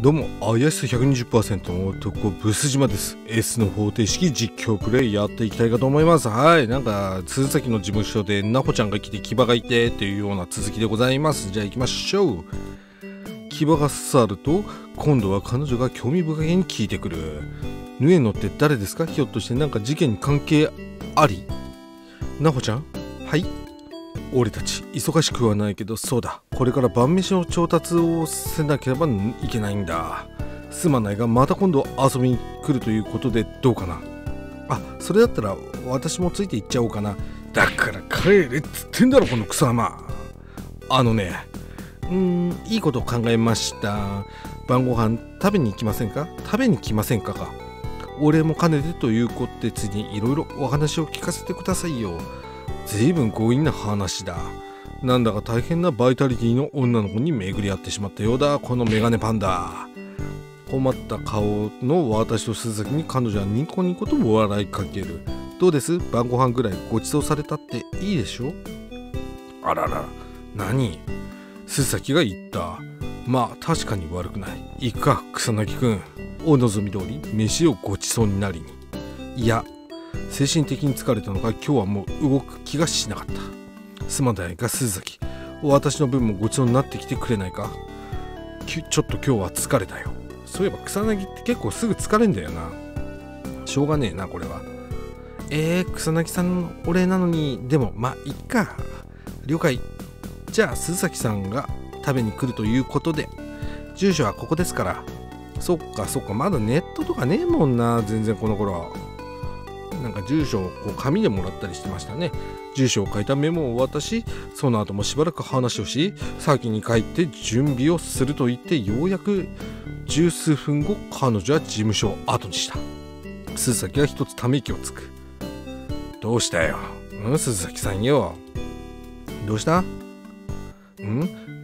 どうも、怪しさ 120% の男、ブス島です。S の方程式実況プレイやっていきたいかと思います。はい、なんか、鈴崎の事務所で、ナホちゃんが来て、キバがいて、というような続きでございます。じゃあ行きましょう。キバが去ると、今度は彼女が興味深げに聞いてくる。ヌエノって誰ですか？ひょっとしてなんか事件に関係あり？ナホちゃん？はい。俺たち忙しくはないけど、そうだ、これから晩飯の調達をせなければいけないんだ。すまないがまた今度遊びに来るということでどうかな。あ、それだったら私もついて行っちゃおうかな。だから帰れっつってんだろこの草間。あのね、いいことを考えました。晩ご飯食べに行きませんか？かお礼も兼ねてということで、ついにいろいろお話を聞かせてくださいよ。ずいぶん強引な話だ。なんだか大変なバイタリティの女の子に巡り合ってしまったようだ、このメガネパンダ。困った顔の私と鈴崎に彼女はニコニコと笑いかける。どうです？晩ご飯ぐらいご馳走されたっていいでしょ？あらら、何？鈴崎が言った。まあ確かに悪くない。いいか、草薙くん。お望み通り、飯をご馳走になりに。いや、精神的に疲れたのか今日はもう動く気がしなかった。すまないが鈴崎、私の分もごちそうになってきてくれないか。ちょっと今日は疲れたよ。そういえば草薙って結構すぐ疲れんだよな。しょうがねえなこれは。草薙さんのお礼なのに。でもまあいっか。了解。じゃあ鈴崎さんが食べに来るということで、住所はここですから。そっかそっか、まだネットとかねえもんな全然この頃。なんか住所をこう紙でもらったりしてましたね。住所を書いたメモを渡し、その後もしばらく話をし、先に帰って準備をすると言って、ようやく十数分後彼女は事務所を後にした。鈴崎は一つため息をつく。どうしたよ。鈴崎さんよ。どうした？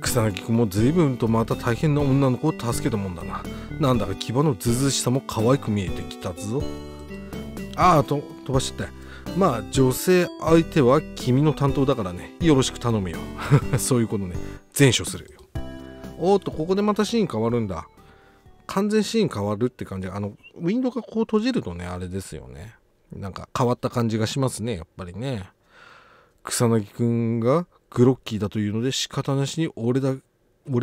草薙くんも随分とまた大変な女の子を助けたもんだな。なんだか牙のずうずうしさも可愛く見えてきたぞ。ああと飛ばしてた。まあ女性相手は君の担当だからね、よろしく頼むよ。そういうことね。全処するよ。おっと、ここでまたシーン変わるんだ。完全シーン変わるって感じ。ウィンドウがこう閉じるとね、あれですよね。なんか変わった感じがしますね、やっぱりね。草薙くんがグロッキーだというので仕方なしに俺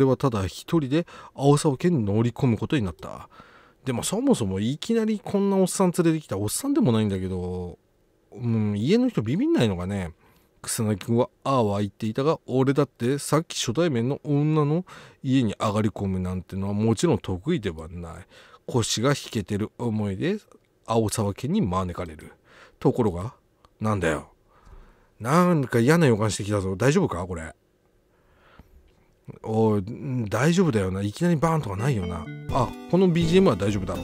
はただ一人で青沢家に乗り込むことになった。でもそもそもいきなりこんなおっさん連れてきたおっさんでもないんだけど、家の人ビビんないのかね。草薙くんはああは言っていたが、俺だってさっき初対面の女の家に上がり込むなんてのはもちろん得意ではない。腰が引けてる思いで青沢家に招かれる。ところがなんだよ、なんか嫌な予感してきたぞ。大丈夫かこれ。おい、大丈夫だよな。いきなりバーンとかないよな。あ、この BGM は大丈夫だろ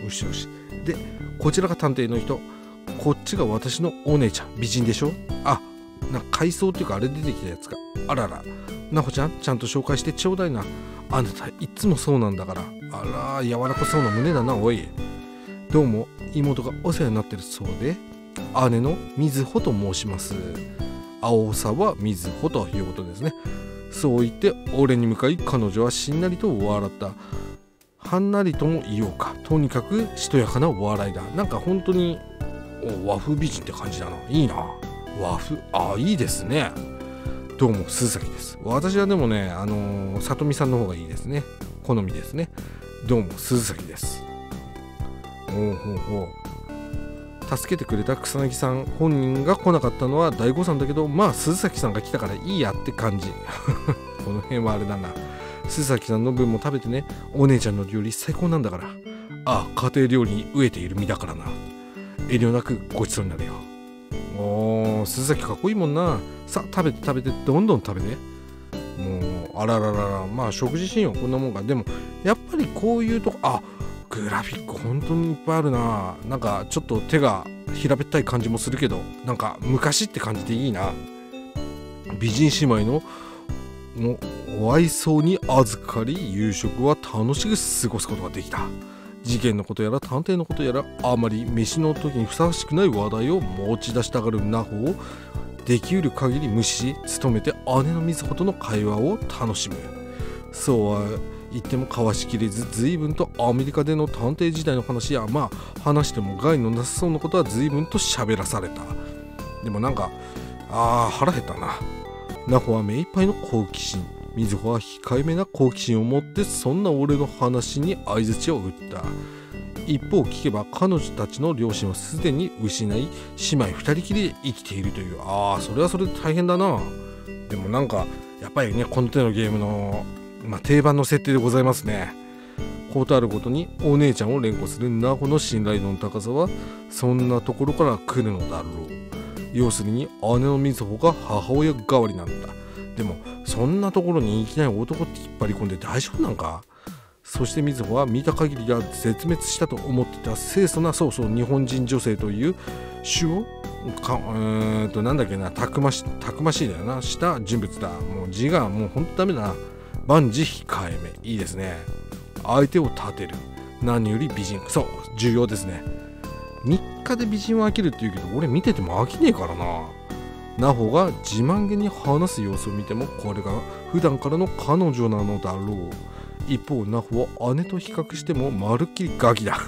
う。よしよし。で、こちらが探偵の人、こっちが私のお姉ちゃん。美人でしょ。あ、なんか回想っていうかあれ出てきたやつか。あらら、なほちゃん、ちゃんと紹介してちょうだいな。あなたいつもそうなんだから。あら、柔らかそうな胸だな。おい、どうも妹がお世話になってるそうで、姉の瑞穂と申します。青沢瑞穂ということですね。そう言って俺に向かい彼女はしんなりと笑った。はんなりとも言おうか、とにかくしとやかな笑いだ。なんか本当に和風美人って感じだな。いいな和風。あ、いいですね。どうも鈴崎です。私はでもね、さとみさんの方がいいですね。好みですね。どうも鈴崎です。おうほうほう。助けてくれた草薙さん本人が来なかったのは大誤算だけど、まあ鈴崎さんが来たからいいやって感じ。この辺はあれだな。鈴崎さんの分も食べてね。お姉ちゃんの料理最高なんだから。ああ、家庭料理に飢えている身だからな。遠慮なくごちそうになるよ。おー、鈴崎かっこいいもんな。さ、食べてどんどん食べて。もうあらららら、まあ食事シーンはこんなもんか。でもやっぱりこういうとこ、あ、グラフィック本当にいっぱいあるな。なんかちょっと手が平べったい感じもするけど、なんか昔って感じでいいな。美人姉妹のお愛想に預かり、夕食は楽しく過ごすことができた。事件のことやら探偵のことやら、あまり飯の時にふさわしくない話題を持ち出したがるナホをできうる限り無視し、努めて姉の瑞穂との会話を楽しむ。そうは言ってもかわしきれず、随分とアメリカでの探偵時代の話や、まあ話しても害のなさそうなことは随分と喋らされた。でもなんか、腹減ったな。ナホは目いっぱいの好奇心、瑞穂は控えめな好奇心を持って、そんな俺の話に相槌を打った。一方聞けば彼女たちの両親はすでに失い、姉妹2人きりで生きているという。それはそれで大変だな。でもなんかやっぱりね、この手のゲームの、定番の設定でございますね。ことあるごとにお姉ちゃんを連呼するナホの信頼度の高さはそんなところから来るのだろう。要するに姉の瑞穂が母親代わりなんだ。でもそんなところにいきなり男って引っ張り込んで大丈夫なんか。そして瑞穂は見た限りでは絶滅したと思ってた清楚な、日本人女性という種をたくましいだよな、した人物だ。もう字がもうほんとダメだな。万事控えめ、いいですね。相手を立てる、何より美人、そう重要ですね。3日で美人は飽きるって言うけど、俺見てても飽きねえからな。ナホが自慢げに話す様子を見ても、これが普段からの彼女なのだろう。一方ナホは姉と比較してもまるっきりガキだ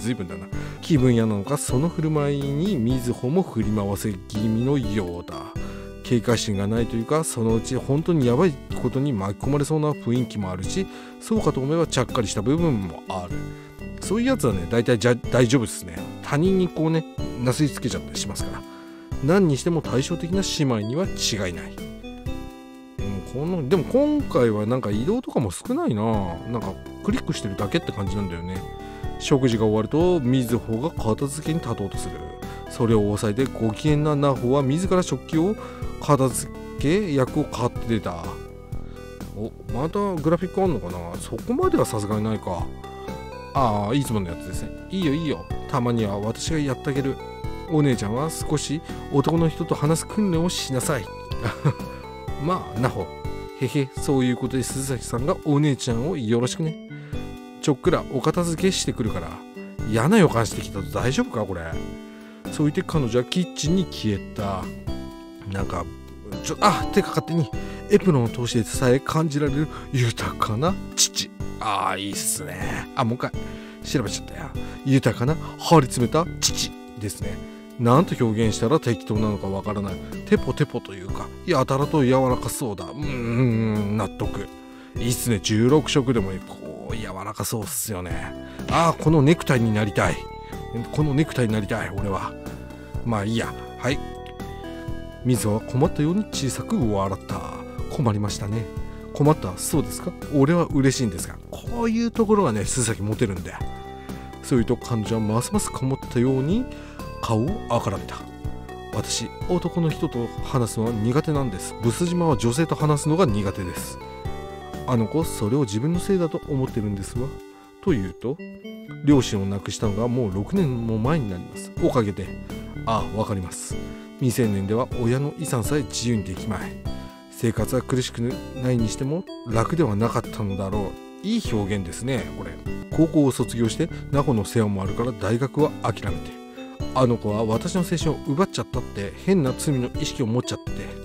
随分だな。気分屋なのか、その振る舞いに瑞穂も振り回せ気味のようだ。警戒心がないというか、そのうち本当にやばいことに巻き込まれそうな雰囲気もあるし、そうかと思えばちゃっかりした部分もある。そういうやつはね、大体大丈夫ですね。他人にこうね、なすりつけちゃったりしますから。何にしても対照的な姉妹には違いない。でも今回はなんか移動とかも少ないな。なんかクリックしてるだけって感じなんだよね。食事が終わると瑞穂が片付けに立とうとする。それを抑えてご機嫌なナホは自ら食器を片付け役を買って出た。またグラフィックあんのかな。そこまではさすがにないか。いつものやつですね。いいよいいよ、たまには私がやってあげる。お姉ちゃんは少し男の人と話す訓練をしなさいまあナホ、へへ、そういうことで鈴崎さんがお姉ちゃんをよろしくね。ちょっくらお片付けしてくるから。嫌な予感してきたと、大丈夫かこれ。そう言って彼女はキッチンに消えた。なんか手が勝手にエプロンを通してさえ感じられる豊かな父。いいっすね。もう一回調べちゃったよ。豊かな張り詰めた父ですね。なんと表現したら適当なのかわからない。テポテポというか、やたらと柔らかそうだ。納得。いいっすね。16色でもいい。こう柔らかそうっすよね。このネクタイになりたい。俺は。まあいいや。はい。水は困ったように小さく笑った。困りましたね。困った、そうですか。俺は嬉しいんですが。こういうところがね、鈴崎モテるんで。そういうと彼女はますます困ったように顔をあからめた。私、男の人と話すのは苦手なんです。ブス島は女性と話すのが苦手です。あの子、それを自分のせいだと思ってるんですわ。というと、両親を亡くしたのがもう6年も前になります。おかげでわかります。未成年では親の遺産さえ自由にできまい。生活は苦しくないにしても楽ではなかったのだろう。いい表現ですね。これ、高校を卒業してナホの世話もあるから大学は諦めて、あの子は私の青春を奪っちゃったって変な罪の意識を持っちゃって、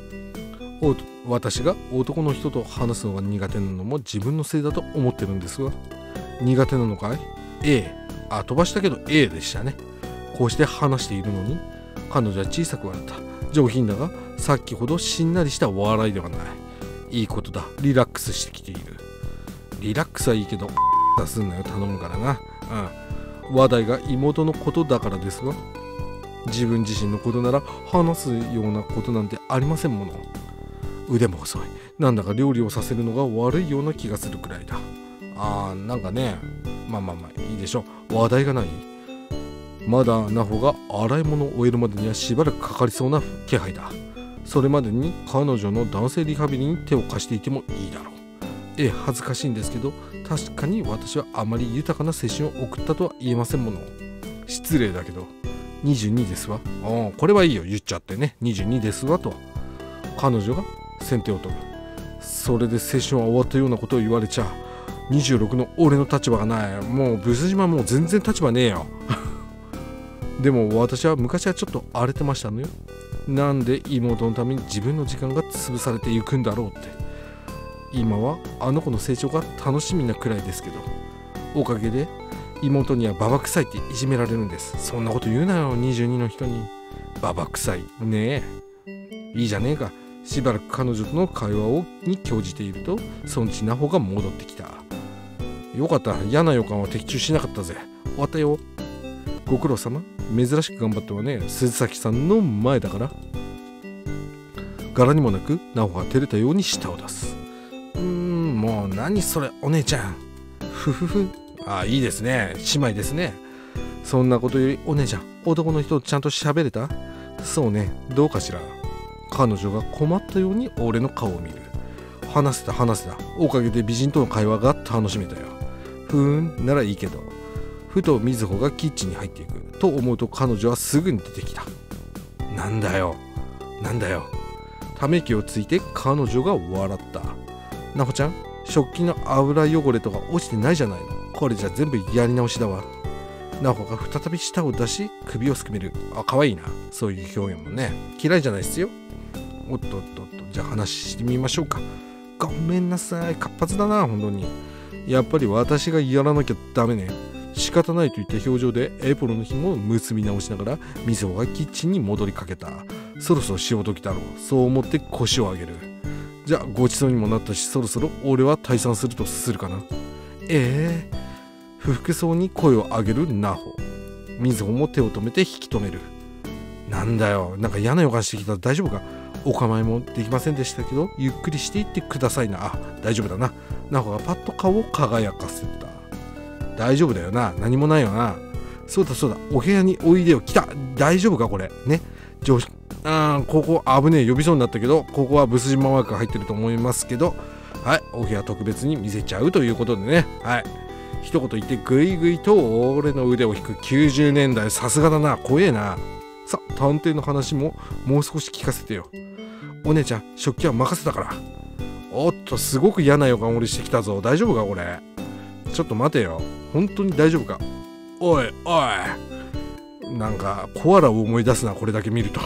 私が男の人と話すのが苦手なのも自分のせいだと思ってるんですが。苦手なのかい？ A、飛ばしたけど A でしたね。こうして話しているのに彼女は小さく笑った。上品だがさっきほどしんなりした笑いではない。いいことだ。リラックスしてきている。リラックスはいいけど出すんなよ、頼むからな。話題が妹のことだからですが、自分自身のことなら話すようなことなんてありませんもの。腕も細い。なんだか料理をさせるのが悪いような気がするくらいだ。なんかね、いいでしょ。話題がない。まだナホが洗い物を終えるまでにはしばらくかかりそうな気配だ。それまでに彼女の男性リハビリに手を貸していてもいいだろう。恥ずかしいんですけど、確かに私はあまり豊かな青春を送ったとは言えませんもの。失礼だけど22ですわ。これはいいよ、言っちゃってね。22ですわと彼女が先手を取る。それで青春は終わったようなことを言われちゃ26の俺の立場がない。もうブス島もう全然立場ねえよでも私は昔はちょっと荒れてましたのよ。なんで妹のために自分の時間が潰されていくんだろうって。今はあの子の成長が楽しみなくらいですけど、おかげで妹にはババ臭いっていじめられるんです。そんなこと言うなよ、22の人に。ババ臭いねえ、いいじゃねえか。しばらく彼女との会話に興じていると、そんちなほが戻ってきた。よかった、嫌な予感は的中しなかったぜ。終わったよ。ご苦労様。珍しく頑張ってはね、鈴崎さんの前だから。柄にもなくなほが照れたように舌を出す。もう何それお姉ちゃん。ふふふ。ああ、いいですね、姉妹ですね。そんなことよりお姉ちゃん、男の人とちゃんと喋れた？そうね、どうかしら。彼女が困ったように俺の顔を見る。話せた話せた、おかげで美人との会話が楽しめたよ。ふーんならいいけど。ふと瑞穂がキッチンに入っていくと思うと、彼女はすぐに出てきた。なんだよなんだよ。ため息をついて彼女が笑った。なほちゃん、食器の油汚れとか落ちてないじゃないの。これじゃ全部やり直しだわ。なほが再び舌を出し首をすくめる。あ、かわいいな、そういう表現もね。嫌いじゃないっすよ。おっとっとっと、じゃあ話してみましょうか。ごめんなさい、活発だな本当に。やっぱり私がやらなきゃダメね。仕方ないといった表情でエプロンの紐を結び直しながら、みずほがキッチンに戻りかけた。そろそろ潮時だろう、そう思って腰を上げる。じゃあごちそうにもなったし、そろそろ俺は退散するとするかな。不服そうに声を上げるなほ。みずほも手を止めて引き止める。なんだよ、なんか嫌な予感してきた。大丈夫か？お構いもできませんでしたけど、ゆっくりしていってくださいな。あ、大丈夫だな。なほがパッと顔を輝かせた。大丈夫だよな、何もないよな。そうだそうだ、お部屋においでよ。来た、大丈夫かこれね。ここ危ねえ、呼びそうになったけど、ここはブスジマワークが入ってると思いますけど、はい、お部屋特別に見せちゃうということでね。はい、一言言ってグイグイと俺の腕を引く。90年代さすがだな、怖えな。さ、探偵の話ももう少し聞かせてよ。お姉ちゃん、食器は任せたから。おっと、すごく嫌な予感俺してきたぞ。大丈夫かこれ。ちょっと待てよ、本当に大丈夫か。おいおい、なんかコアラを思い出すな、これだけ見ると。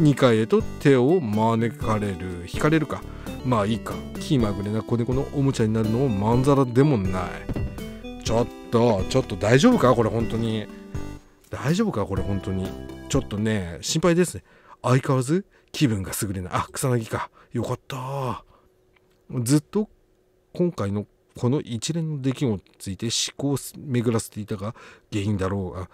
2階へと手を招かれる。引かれるか、まあいいか。気まぐれな子猫のおもちゃになるのもまんざらでもない。ちょっと大丈夫かこれ、本当に大丈夫かこれ、本当にちょっとね、心配ですね。相変わらず気分が優れない。あ、草薙か、よかった。ずっと今回のこの一連の出来事について思考を巡らせていたが、原因だろうが、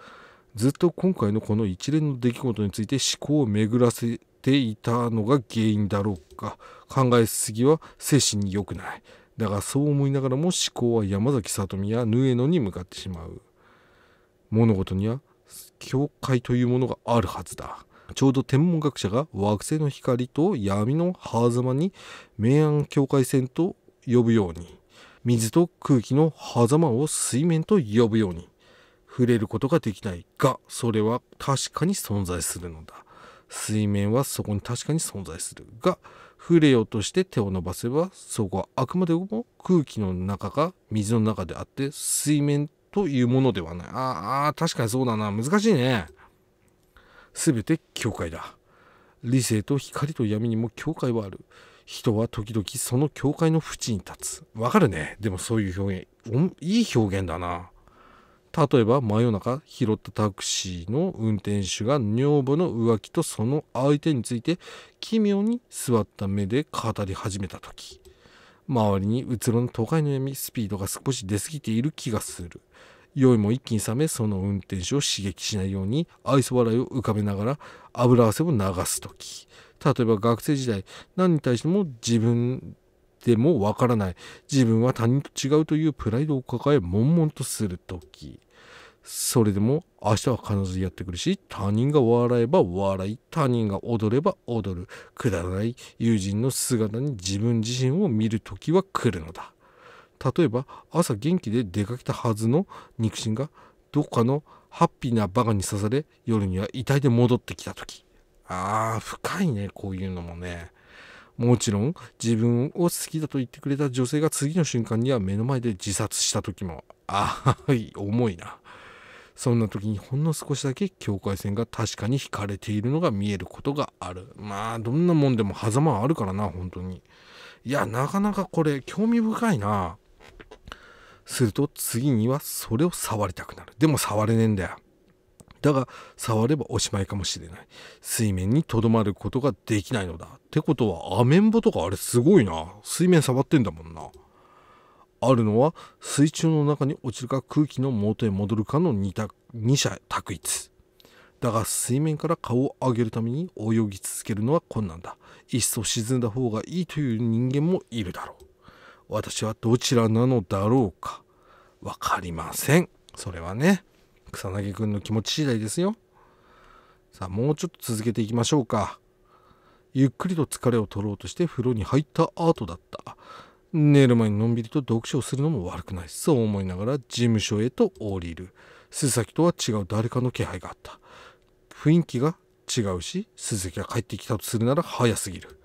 ずっと今回のこの一連の出来事について思考を巡らせていたのが原因だろうか。考えすぎは精神に良くない。だがそう思いながらも思考は山崎さとみやヌエノに向かってしまう。物事には境界というものがあるはずだ。ちょうど天文学者が惑星の光と闇の狭間に明暗境界線と呼ぶように、水と空気の狭間を水面と呼ぶように、触れることができないが、それは確かに存在するのだ。水面はそこに確かに存在するが、触れようとして手を伸ばせば、そこはあくまでも空気の中か水の中であって、水面というものではない。ああ、確かにそうだな、難しいね。全て境界だ。理性と光と闇にも境界はある。人は時々その境界の縁に立つ。わかるね。でもそういう表現、いい表現だな。例えば真夜中拾ったタクシーの運転手が女房の浮気とその相手について奇妙に座った目で語り始めた時、周りにうつろな都会の闇、スピードが少し出過ぎている気がする。酔いも一気に冷め、その運転手を刺激しないように愛想笑いを浮かべながら油汗を流す時、例えば学生時代、何に対しても自分でもわからない、自分は他人と違うというプライドを抱え悶々とする時、それでも明日は必ずやってくるし、他人が笑えば笑い、他人が踊れば踊る、くだらない友人の姿に自分自身を見る時は来るのだ。例えば朝元気で出かけたはずの肉親がどこかのハッピーなバカに刺され、夜には遺体で戻ってきた時。ああ、深いね、こういうのもね。もちろん自分を好きだと言ってくれた女性が次の瞬間には目の前で自殺した時も。ああ、重いな。そんな時にほんの少しだけ境界線が確かに引かれているのが見えることがある。まあどんなもんでも狭間はあるからな、本当に。いや、なかなかこれ興味深いな。すると次にはそれを触りたくなる。でも触れねえんだよ。だが触ればおしまいかもしれない。水面にとどまることができないのだ。ってことはアメンボとかあれすごいな。水面触ってんだもんな。あるのは水中の中に落ちるか空気の元へ戻るかの二者択一。だが水面から顔を上げるために泳ぎ続けるのは困難だ。いっそ沈んだ方がいいという人間もいるだろう。私はどちらなのだろうか。わかりません。それはね、草薙くんの気持ち次第ですよ。さあ、もうちょっと続けていきましょうか。ゆっくりと疲れを取ろうとして風呂に入った後だった。寝る前にのんびりと読書をするのも悪くない。そう思いながら事務所へと降りる。須崎とは違う誰かの気配があった。雰囲気が違うし、鈴木が帰ってきたとするなら早すぎる。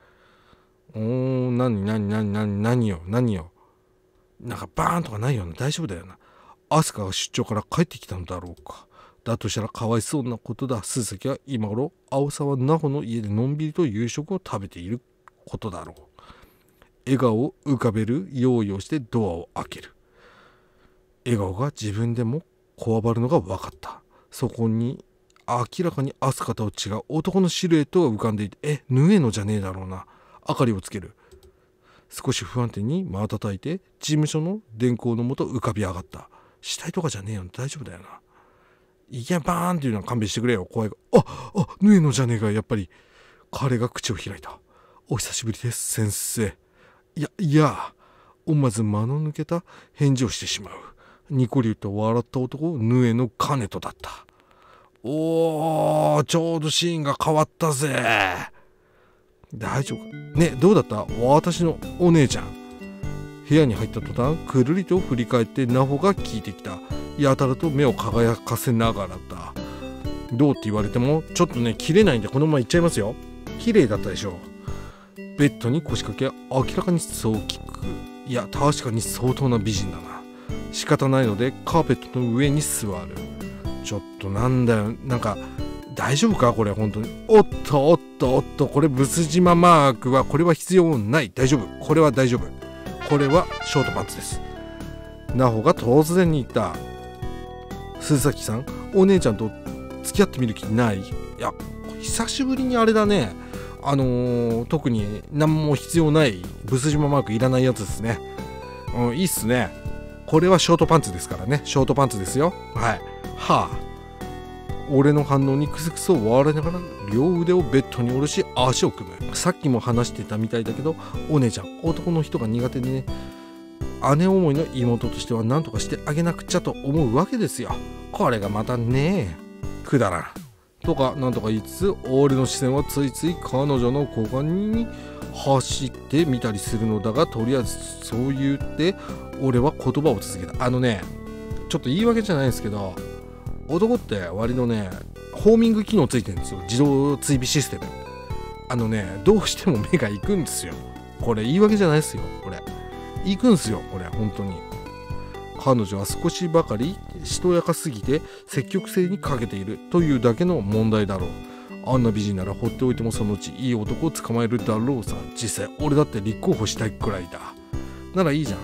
何よ。なんかバーンとかないよな。大丈夫だよな。アスカが出張から帰ってきたのだろうか。だとしたらかわいそうなことだ。鈴崎は今頃青沢奈穂の家でのんびりと夕食を食べていることだろう。笑顔を浮かべる用意をしてドアを開ける。笑顔が自分でもこわばるのが分かった。そこに明らかにアスカと違う男のシルエットが浮かんでいて、縫えのじゃねえだろうな。明かりをつける。少し不安定に瞬いて事務所の電光のもと浮かび上がった。死体とかじゃねえよ。大丈夫だよな。いや、バーンっていうのは勘弁してくれよ。怖いが。縫えのじゃねえか。やっぱり。彼が口を開いた。お久しぶりです先生。いや思わず間の抜けた返事をしてしまう。ニコリウと笑った男、縫えのカネトだった。おー、ちょうどシーンが変わったぜ。大丈夫ね、どうだった？私のお姉ちゃん。部屋に入った途端、くるりと振り返ってナホが聞いてきた。やたらと目を輝かせながらだ。どうって言われてもちょっとね、切れないんでこのままいっちゃいますよ。綺麗だったでしょう。ベッドに腰掛け、明らかにそう聞く。いや、確かに相当な美人だな。仕方ないのでカーペットの上に座る。ちょっとなんだよ、なんか大丈夫かこれ本当に。おっと、これブス島マークはこれは必要ない。大丈夫、これは大丈夫。これはショートパンツです。ナホが突然に言った。鈴崎さん、お姉ちゃんと付き合ってみる気ない？いや、久しぶりにあれだね、特に何も必要ないブス島マークいらないやつですね。いいっすね。これはショートパンツですからね。ショートパンツですよ。はい。はあ、俺の反応にクスクスを笑いながら両腕をベッドに下ろし足を組む。さっきも話してたみたいだけど、お姉ちゃん男の人が苦手でね、姉思いの妹としては何とかしてあげなくちゃと思うわけですよ。これがまたねえくだらんとかなんとか言いつつ、俺の視線はついつい彼女の股間に走ってみたりするのだが、とりあえずそう言って俺は言葉を続けた。ちょっと言い訳じゃないですけど、男って割とね、ホーミング機能ついてるんですよ。自動追尾システム。どうしても目が行くんですよ。これ言い訳じゃないですよ。これ行くんですよ。これ本当に。彼女は少しばかりしとやかすぎて積極性に欠けているというだけの問題だろう。あんな美人なら放っておいてもそのうちいい男を捕まえるだろうさ。実際俺だって立候補したいくらいだ。ならいいじゃん。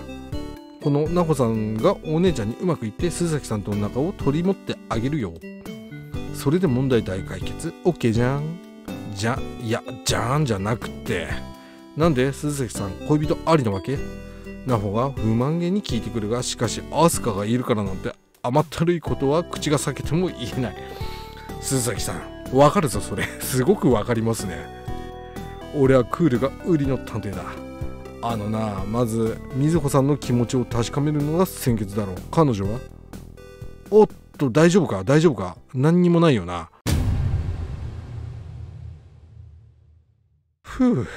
このナホさんがお姉ちゃんにうまくいって鈴崎さんとの仲を取り持ってあげるよ。それで問題大解決。 OK じゃん。じゃーんじゃなくて、なんで鈴崎さん恋人ありなわけ？ナホが不満げに聞いてくるが、しかしアスカがいるからなんて甘ったるいことは口が裂けても言えない。鈴崎さんわかるぞ。それすごくわかりますね。俺はクールが売りの探偵だ。まず瑞穂さんの気持ちを確かめるのが先決だろう。彼女はおっと、大丈夫か。何にもないよな。ふう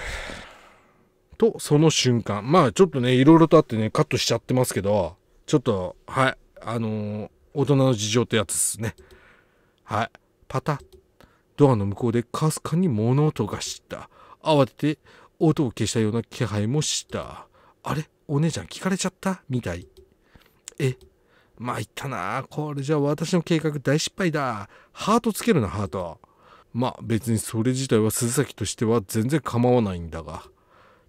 と、その瞬間、ちょっとね、いろいろとあってね、カットしちゃってますけど、ちょっとはい、大人の事情ってやつですね。はい。パタッ、ドアの向こうでかすかに物音がした。慌てて音を消したような気配もした。あれ、お姉ちゃん聞かれちゃったみたい。まいったな。これじゃ私の計画大失敗だ。ハートつけるな、ハート。別にそれ自体は鈴崎としては全然構わないんだが、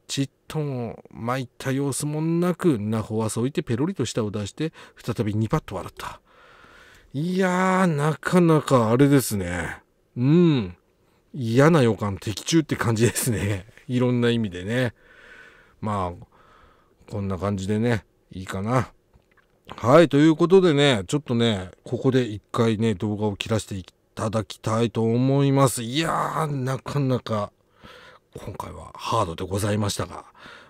ちっとも参った様子もなくナホはそう言ってペロリと舌を出して再びニパッと笑った。いやー、なかなかあれですね。うん。嫌な予感的中って感じですね。いろんな意味でね。まあ、こんな感じでね、いいかな。はい、ということでね、ちょっとね、ここで一回ね、動画を切らせていただきたいと思います。いやー、なかなか、今回はハードでございましたが、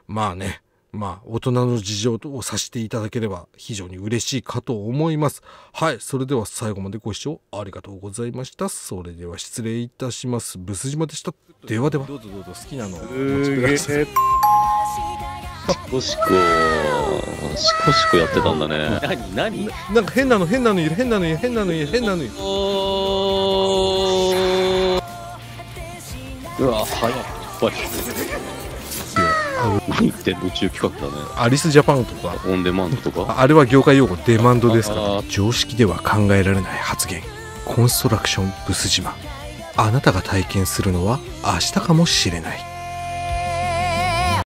まあね、まあ、大人の事情をさせていただければ非常に嬉しいかと思います。はい、それでは最後までご視聴ありがとうございました。それでは失礼いたします。ブス島でした。ではでは。どうぞどうぞ好きなのをお持ちください。シコシコ、シコシコやってたんだね。何なんか変なのいる、変なのいる。うわ、早い。やっぱり。何言ってんの？宇宙企画だね。アリスジャパンとかオンデマンドとか、あれは業界用語デマンドですから。常識では考えられない発言。コンストラクションブス島、あなたが体験するのは明日かもしれない。